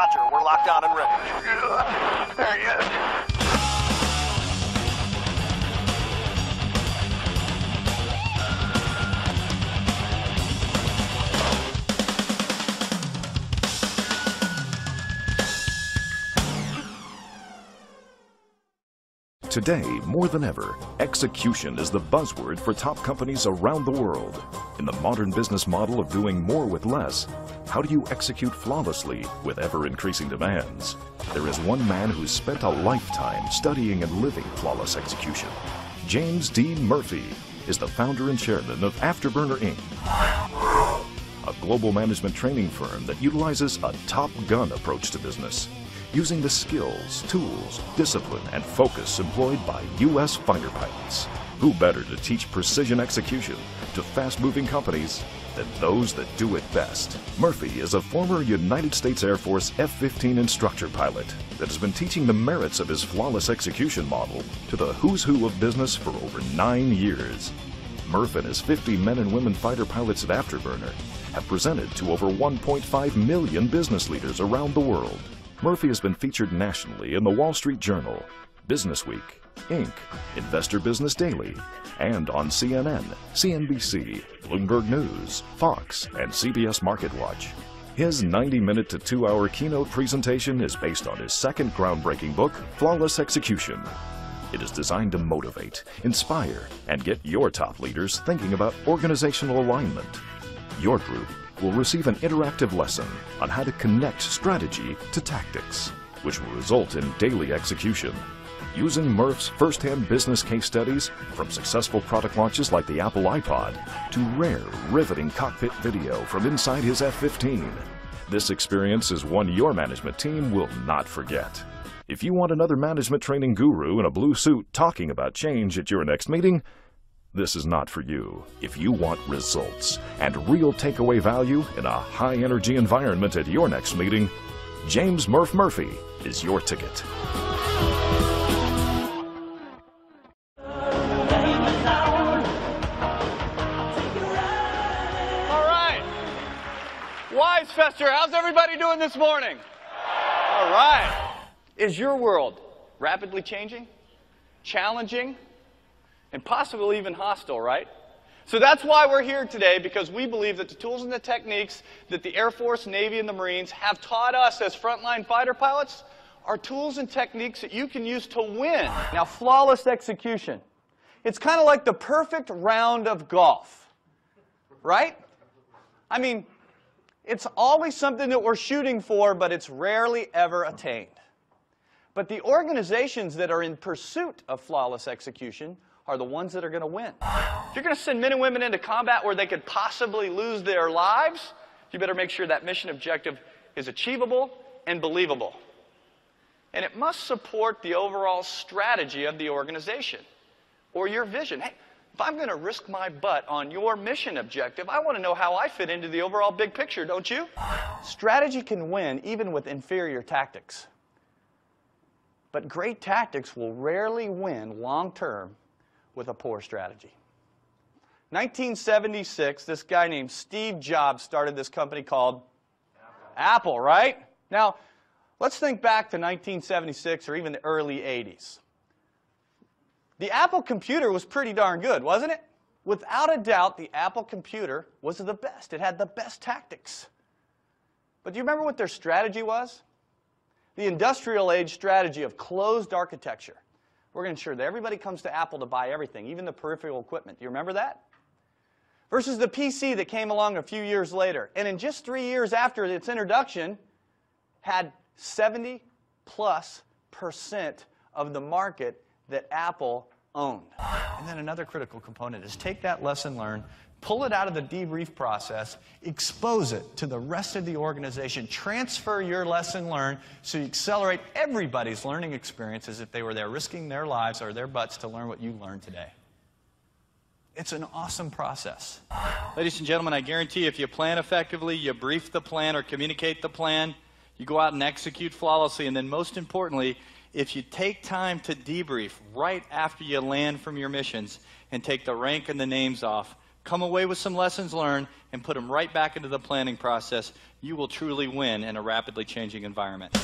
Roger, we're locked on and ready. There he is. Today, more than ever, execution is the buzzword for top companies around the world. In the modern business model of doing more with less, how do you execute flawlessly with ever-increasing demands? There is one man who's spent a lifetime studying and living flawless execution. James D. Murphy is the founder and chairman of Afterburner, Inc., a global management training firm that utilizes a Top Gun approach to business, using the skills, tools, discipline, and focus employed by U.S. fighter pilots. Who better to teach precision execution to fast-moving companies than those that do it best? Murphy is a former United States Air Force F-15 instructor pilot that has been teaching the merits of his flawless execution model to the who's who of business for over 9 years. Murphy and his 50 men and women fighter pilots at Afterburner have presented to over 1.5 million business leaders around the world. Murphy has been featured nationally in the Wall Street Journal, Business Week, Inc., Investor Business Daily, and on CNN, CNBC, Bloomberg News, Fox, and CBS Market Watch. His 90-minute to 2-hour keynote presentation is based on his second groundbreaking book, Flawless Execution. It is designed to motivate, inspire, and get your top leaders thinking about organizational alignment. Your group will receive an interactive lesson on how to connect strategy to tactics, which will result in daily execution. Using Murph's first-hand business case studies, from successful product launches like the Apple iPod to rare, riveting cockpit video from inside his F-15, this experience is one your management team will not forget. If you want another management training guru in a blue suit talking about change at your next meeting, this is not for you. If you want results and real takeaway value in a high-energy environment at your next meeting, James Murphy is your ticket. All right. Wisefester, how's everybody doing this morning? All right. Is your world rapidly changing, challenging, and possibly even hostile, right? So that's why we're here today, because we believe that the tools and the techniques that the Air Force, Navy, and the Marines have taught us as frontline fighter pilots are tools and techniques that you can use to win. Now, flawless execution. It's kind of like the perfect round of golf, right? I mean, it's always something that we're shooting for, but it's rarely ever attained. But the organizations that are in pursuit of flawless execution are the ones that are going to win. If you're going to send men and women into combat where they could possibly lose their lives, you better make sure that mission objective is achievable and believable. And it must support the overall strategy of the organization or your vision. Hey, if I'm going to risk my butt on your mission objective, I want to know how I fit into the overall big picture, don't you? Strategy can win even with inferior tactics. But great tactics will rarely win long-term with a poor strategy. 1976, this guy named Steve Jobs started this company called Apple, right? Now, let's think back to 1976 or even the early 80s. The Apple computer was pretty darn good, wasn't it? Without a doubt, the Apple computer was the best. It had the best tactics. But do you remember what their strategy was? The industrial age strategy of closed architecture. We're going to ensure that everybody comes to Apple to buy everything, even the peripheral equipment. Do you remember that? Versus the PC that came along a few years later, and in just 3 years after its introduction, had 70+% of the market that Apple owned. And then another critical component is take that lesson learned, pull it out of the debrief process, expose it to the rest of the organization, transfer your lesson learned so you accelerate everybody's learning experience as if they were there risking their lives or their butts to learn what you learned today. It's an awesome process. Ladies and gentlemen, I guarantee if you plan effectively, you brief the plan or communicate the plan, you go out and execute flawlessly, and then most importantly, if you take time to debrief right after you land from your missions and take the rank and the names off, come away with some lessons learned, and put them right back into the planning process. You will truly win in a rapidly changing environment.